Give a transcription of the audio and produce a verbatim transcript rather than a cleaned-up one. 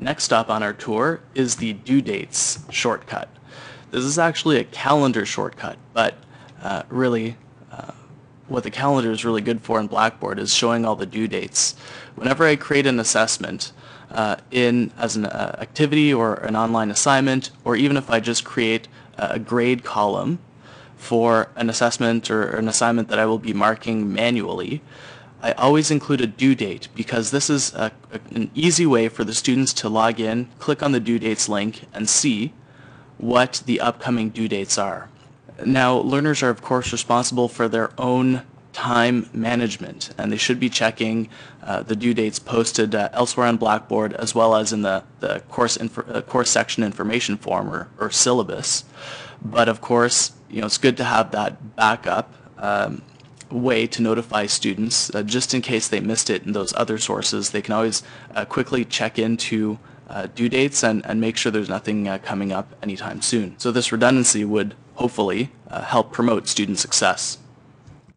Next up on our tour is the due dates shortcut. This is actually a calendar shortcut, but uh, really uh, what the calendar is really good for in Blackboard is showing all the due dates. Whenever I create an assessment uh, in as an uh, activity or an online assignment, or even if I just create a grade column for an assessment or an assignment that I will be marking manually, I always include a due date, because this is a, a, an easy way for the students to log in, click on the due dates link, and see what the upcoming due dates are. Now, learners are of course responsible for their own time management, and they should be checking uh, the due dates posted uh, elsewhere on Blackboard, as well as in the, the course, infor uh, course section information form or, or syllabus. But of course, you know, it's good to have that backup um, way to notify students, uh, just in case they missed it in those other sources. They can always uh, quickly check into uh, due dates and, and make sure there's nothing uh, coming up anytime soon. So this redundancy would hopefully uh, help promote student success.